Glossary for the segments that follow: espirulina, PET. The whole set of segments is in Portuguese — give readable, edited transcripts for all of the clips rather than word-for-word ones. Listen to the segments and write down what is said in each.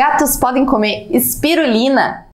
Gatos podem comer espirulina?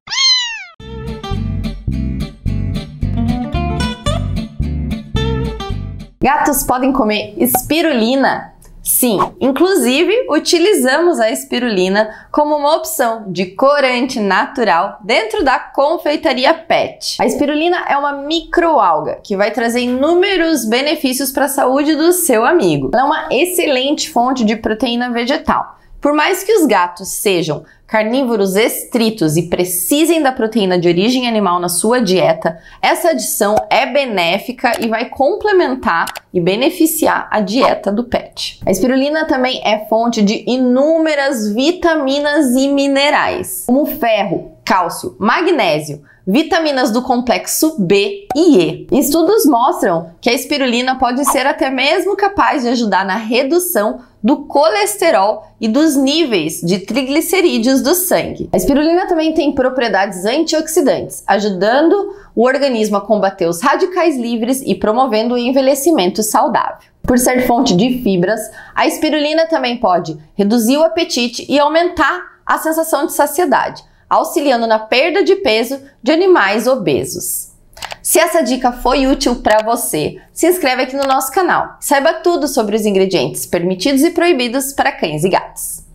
Gatos podem comer espirulina? Sim, inclusive utilizamos a espirulina como uma opção de corante natural dentro da confeitaria PET. A espirulina é uma microalga que vai trazer inúmeros benefícios para a saúde do seu amigo. Ela é uma excelente fonte de proteína vegetal. Por mais que os gatos sejam carnívoros estritos e precisem da proteína de origem animal na sua dieta, essa adição é benéfica e vai complementar e beneficiar a dieta do pet. A espirulina também é fonte de inúmeras vitaminas e minerais, como ferro, cálcio, magnésio, vitaminas do complexo B e E. Estudos mostram que a espirulina pode ser até mesmo capaz de ajudar na redução do colesterol e dos níveis de triglicerídeos do sangue. A espirulina também tem propriedades antioxidantes, ajudando o organismo a combater os radicais livres e promovendo o envelhecimento saudável. Por ser fonte de fibras, a espirulina também pode reduzir o apetite e aumentar a sensação de saciedade, auxiliando na perda de peso de animais obesos. Se essa dica foi útil para você, se inscreve aqui no nosso canal. Saiba tudo sobre os ingredientes permitidos e proibidos para cães e gatos.